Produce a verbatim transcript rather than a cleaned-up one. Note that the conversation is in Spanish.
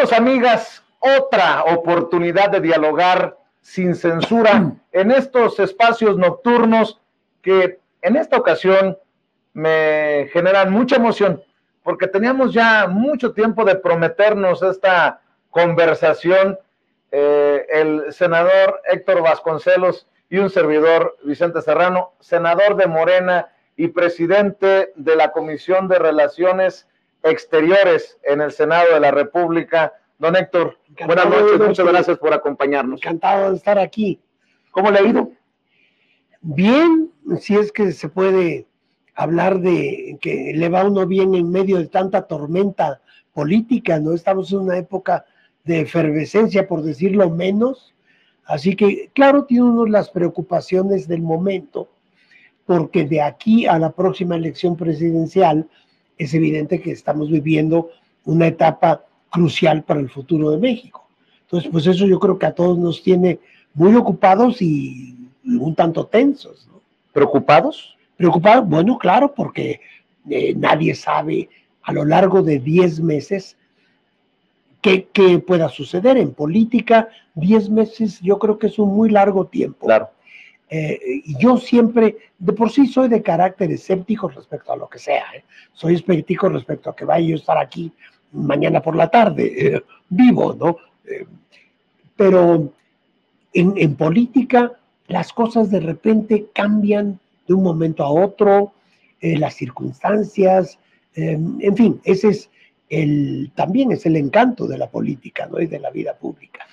Amigos, amigas, otra oportunidad de dialogar sin censura en estos espacios nocturnos que en esta ocasión me generan mucha emoción, porque teníamos ya mucho tiempo de prometernos esta conversación, eh, el senador Héctor Vasconcelos y un servidor, Vicente Serrano, senador de Morena y presidente de la Comisión de Relaciones Exteriores en el Senado de la República. Don Héctor, encantado, buenas noches, muchas gracias por acompañarnos. Encantado de estar aquí. ¿Cómo le ha ido? Bien, si es que se puede hablar de que le va uno bien en medio de tanta tormenta política, ¿no? Estamos en una época de efervescencia, por decirlo menos, así que, claro, tiene uno las preocupaciones del momento, porque de aquí a la próxima elección presidencial es evidente que estamos viviendo una etapa crucial para el futuro de México. Entonces, pues eso yo creo que a todos nos tiene muy ocupados y un tanto tensos, ¿no? ¿Preocupados? Preocupados, bueno, claro, porque eh, nadie sabe a lo largo de diez meses qué, qué pueda suceder en política. diez meses yo creo que es un muy largo tiempo. Claro. Eh, y yo siempre, de por sí soy de carácter escéptico respecto a lo que sea, ¿eh? Soy escéptico respecto a que vaya yo a estar aquí mañana por la tarde, eh, vivo, ¿no? Eh, pero en, en política las cosas de repente cambian de un momento a otro, eh, las circunstancias, eh, en fin, ese es el, también es el encanto de la política, ¿no? Y de la vida pública.